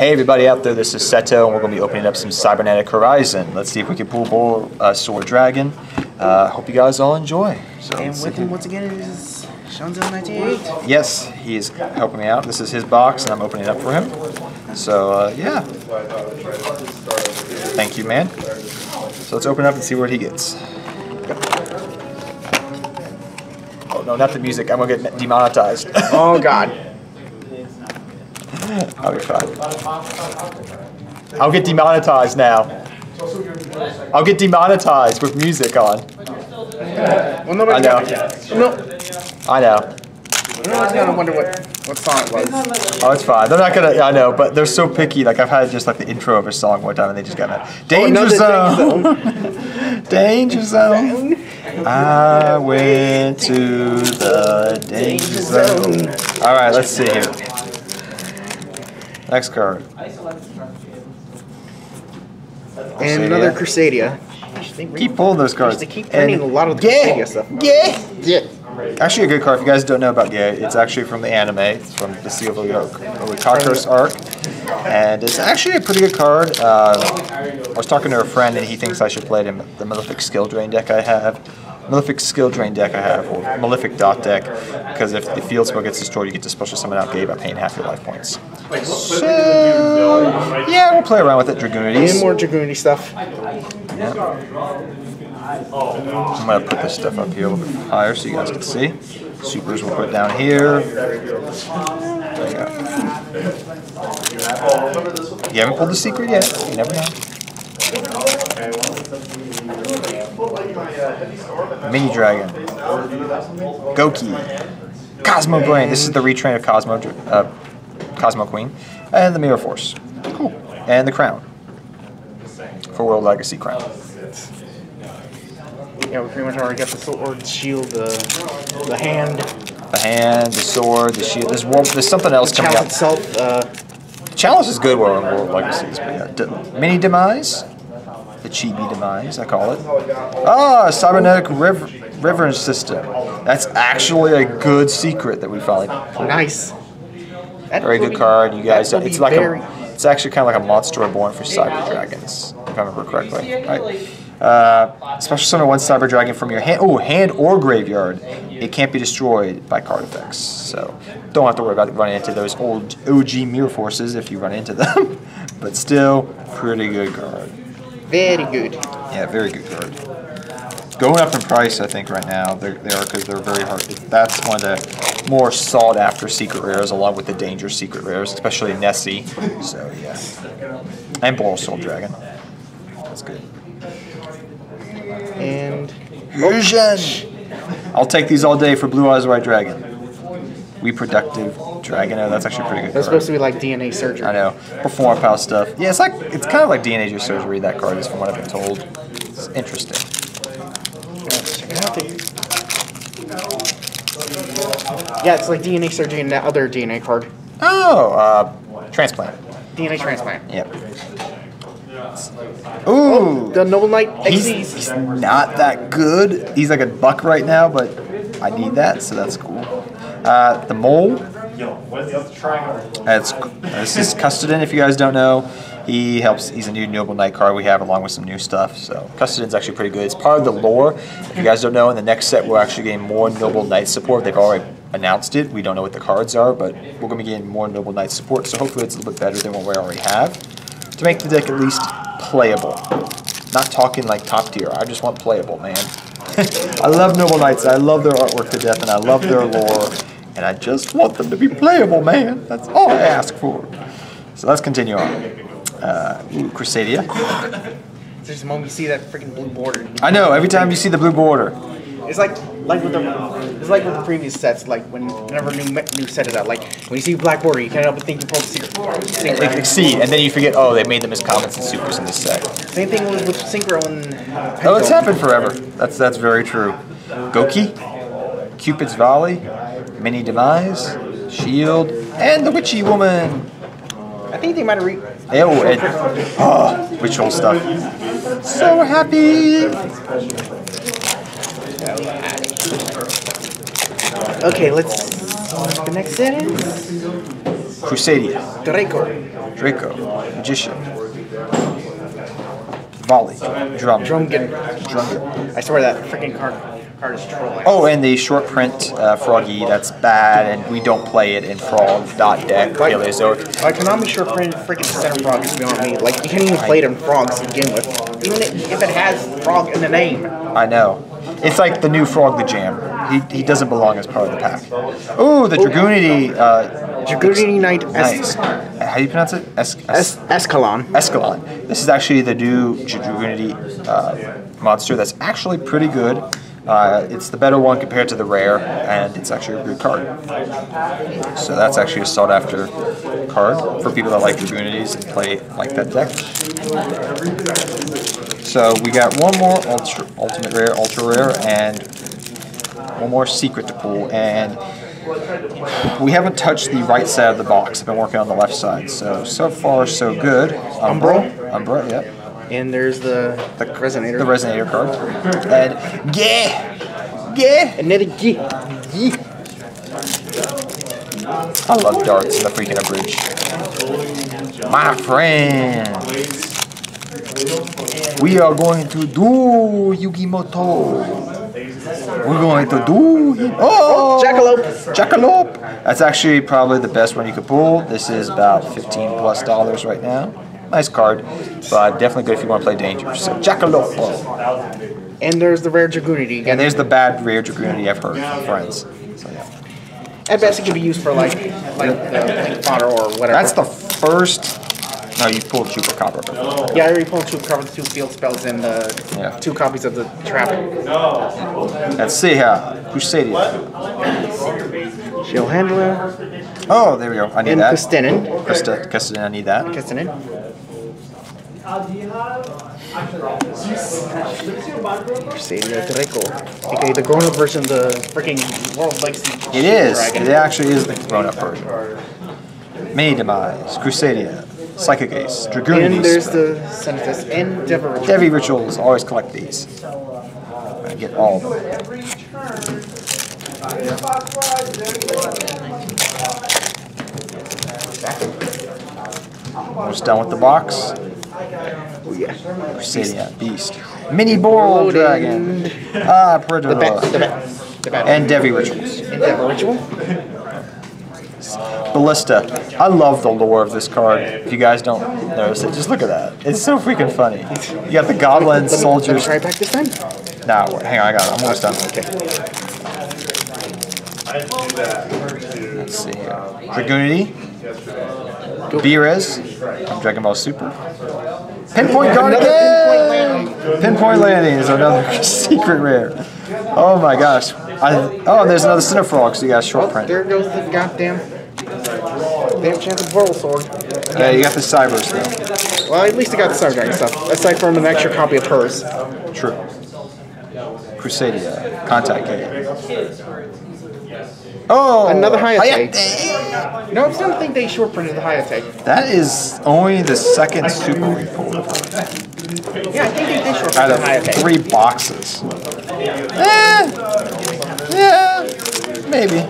Hey everybody out there, this is Seto, and we're going to be opening up some Cybernetic Horizon. Let's see if we can pull Borrelsword Dragon. Hope you guys all enjoy. So, and with him once again is Shonzo 98. Yes, he is helping me out. This is his box, and I'm opening it up for him. So, yeah. Thank you, man. So let's open up and see what he gets. Oh no, not the music. I'm going to get demonetized. Oh god. I'll get demonetized now. I'll get demonetized with music on. Well, nobody I know. Nope. I know. Nobody's gonna wonder what song it was. Oh, it's fine. They're not gonna. I know, but they're so picky. Like I've had just like the intro of a song one time, and they just got mad. Danger zone. Danger zone. I went to the danger zone. All right, let's see here. Next card. And another Crusadia. Keep pulling those cards. They keep printing a lot of the Crusadia stuff. Yeah. Actually a good card. If you guys don't know about Gaea, it's actually from the anime. It's from the Seal of the Yoke, the Tartarus arc. And it's actually a pretty good card. I was talking to a friend and he thinks I should play it in the Malefic Skill Drain deck I have. Malefic Skill Drain deck I have, or Malefic Dot deck, because if the field spell gets destroyed, you get to special summon out Gaea by paying half your life points. So, yeah, we'll play around with it. Dragunity. And more Dragunity stuff. Yep. I'm going to put this stuff up here a little bit higher so you guys can see. Supers we'll put down here. There you go. You haven't pulled the secret yet. You never know. Mini Dragon, Goki, Cosmo Brain. This is the retrain of Cosmo Queen, and the Mirror Force. Cool. And the Crown for World Legacy Crown. Yeah, we pretty much already got the sword, shield, the hand, the sword, the shield. There's something else coming out. The chalice is good. We're on World Legacies, but yeah. Mini Demise. The Chibi Demise, I call it. Ah, Cybernetic River reverence System. That's actually a good secret that we finally pulled. Nice. That very good card. You guys, it's like it's actually kind of like a Monster Reborn for Cyber Dragons, if I remember correctly. Right. Special summon one Cyber Dragon from your hand. Oh, hand or graveyard. It can't be destroyed by card effects, so don't have to worry about running into those old OG Mirror Forces if you run into them. But still, pretty good card. Very good. Yeah, very good card. Going up in price, I think, right now. They are, because they're very hard. That's one of the more sought-after secret rares, along with the danger secret rares, especially Nessie. So, yeah. And Borrelsword Dragon. That's good. And... I'll take these all day for Blue Eyes White Dragon. Reproductive Dragon. Oh, that's actually pretty good. That's supposed to be like DNA surgery. I know. Perform power stuff. Yeah, it's kind of like DNA surgery. That card is, from what I've been told. It's interesting. Yeah, it's like DNA surgery and that other DNA card. Oh, transplant. DNA transplant. Yep. Ooh, the Noble Knight. He's not that good. He's like a buck right now, but I need that, so that's cool. The mole. This is Custoden, if you guys don't know. He helps. He's a new Noble Knight card we have, along with some new stuff. So Custoden's actually pretty good. It's part of the lore. If you guys don't know, in the next set we're actually getting more Noble Knight support. They've already announced it. We don't know what the cards are, but we're going to be getting more Noble Knight support. So hopefully it's a little bit better than what we already have to make the deck at least playable. Not talking like top tier. I just want playable, man. I love Noble Knights. I love their artwork to death, and I love their lore. And I just want them to be playable, man. That's all I ask for. So let's continue on. Crusadia. There's a moment you see that freaking blue border. I know. Every time you see the blue border, it's like with the previous sets. Like whenever new set it out. Like when you see black border, you can't help but think you pulled the secret. Like Exceed, and then you forget. Oh, they made them as commons and supers in this set. Same thing with Synchro and. Oh, it's happened forever. That's very true. Goki, Cupid's Volley. Mini Demise, Shield, and the Witchy Woman. I think they might have ritual stuff. So happy. Okay, let's. The next set is Crusadia. Draco. Magician. Volley. Drumgun. I swear that freaking card is trolling. Oh, and the short print Froggy, that's bad, and we don't play it in Frog.deck. Like, Konami short print freaking Center Frog is beyond me. Like, you can't even play it in Frogs to begin with. Even if it has Frog in the name. I know. It's like the new Frog the Jam. He doesn't belong as part of the pack. Oh, the Dragunity. Dragunity Knight. How do you pronounce it? Escalon. Escalon. This is actually the new Dragunity monster that's actually pretty good. It's the better one compared to the rare, and it's actually a good card. So that's actually a sought-after card for people that like Dragunities and play like that deck. So we got one more ultimate rare, ultra rare, and one more secret to pull, and we haven't touched the right side of the box. I've been working on the left side, so far so good. Umbra, yep. And there's the resonator. The resonator card. And Gaea! Another Gaea! I love darts in the freaking abridge. My friends, we are going to do Yugimoto. We're going to do... Oh! Jackalope! Jackalope! That's actually probably the best one you could pull. This is about $15+ right now. Nice card, but definitely good if you want to play danger. So, Jackalope! And there's the rare Dragunity. And there's the bad rare Dragunity I've heard from friends. So, yeah. At best, it could be used for, like fodder or whatever. That's the first... No, you pulled Chupacabra before. Yeah, I already pulled Chupacabra, 2 field spells, and two copies of the trap. Let's see here. Crusadia. Shield Handler. Oh, there we go. I need and that. And Kastinen. I need that. Kastinen. Crusadia Draco. Okay, the grown-up version, the freaking World Legacy Crown. It is. Dragon. It actually is the grown-up version. Mini Demise. Crusadia. Psychic Ace, Dragoon. And there's the Synthesis and Devil Rituals. Devil Rituals, always collect these. I get all of them. Almost done with the box. Oh yeah. Crusadia, Beast. Mini Borrelsword Dragon. Predator. The back. And Devil Rituals. And Devil Ritual? Ballista. I love the lore of this card. If you guys don't notice it, just look at that. It's so freaking funny. You got the goblin soldiers. Let me try back this time? Nah, hang on, I got it. I'm almost done. Okay. Let's see here. Dragunity. B-Rez. Dragon Ball Super. Pinpoint guard again! Pinpoint landing is another secret rare. Oh my gosh. Oh, there's another Cinefrog, so you got a short print. There goes the goddamn chance of Borrelsword. Yeah, you got the Cyber stuff. Well, at least I got the Cyber Dragon stuff. Aside from an extra copy of hers. True. Crusadia. Contact Gaea. Oh! Another Hayate. You know, I still think they short printed the Hayate. That is only the second super we pulled. Yeah, I think they did short printed the Hayate. Out of 3 boxes. Yeah, maybe.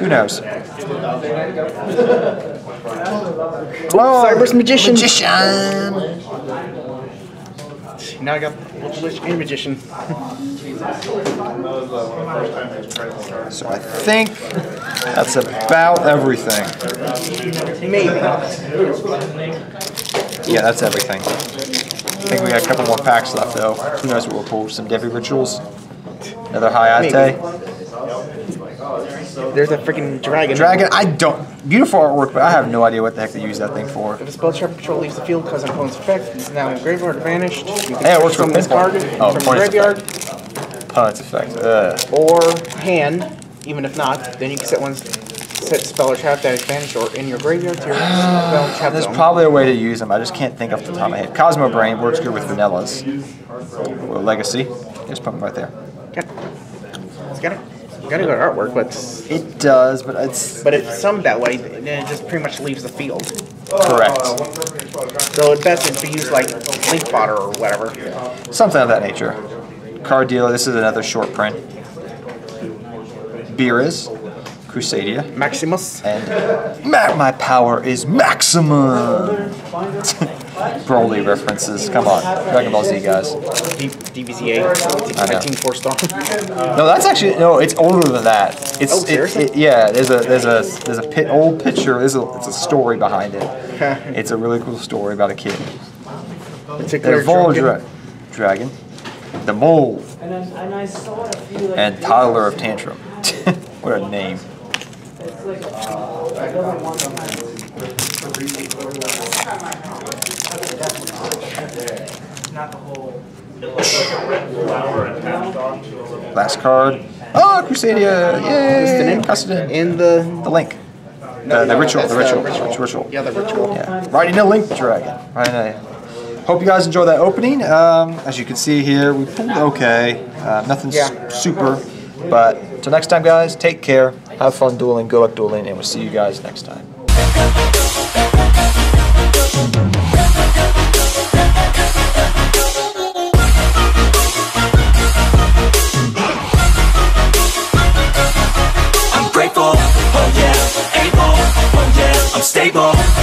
Who knows? Oh, Cyber's Magician. Now I got and Magician. So I think that's about everything. Maybe. Yeah, that's everything. I think we got a couple more packs left, though. Who knows what we'll pull? Some Devi Rituals. Another Hayate. There's that freaking dragon. Dragon, I don't. Beautiful artwork, but I have no idea what the heck they use that thing for. If a spell trap patrol leaves the field because an opponent's effect, it's now in graveyard vanished. Hey, it works from this card. Oh, from graveyard. Opponent's effect. Or hand, even if not, then you can set spell or trap that is vanished or in your graveyard to your spell trap. There's probably a way to use them. I just can't think off the top of my head. Cosmo Brain works good with vanillas. World Legacy. There's something right there. It's got a good artwork, but it does, but it's summed that way. Then it just pretty much leaves the field. Correct. So at best, it'd be used like link fodder or whatever. Something of that nature. Card dealer. This is another short print. Beerus, Crusadia. Maximus. And my power is maximum. Broly references. Come on, Dragon Ball Z guys. DBZA. It's 19 four-star. No, that's actually no. It's older than that. It's yeah. There's an old picture. It's a story behind it. It's a really cool story about a kid. It's a Dragon. The Mole. And Tyler of Tantrum. What a name. Last card. Oh, Crusadia! Yay! Custoden. And the link. The ritual. Yeah, the ritual. Yeah. Right in a link dragon. Right in a... Hope you guys enjoy that opening. As you can see here, we pulled okay. Nothing super, but until next time, guys, take care. Have fun dueling, good luck dueling, and we'll see you guys next time. I'm grateful, oh yeah, able, oh yeah, I'm stable.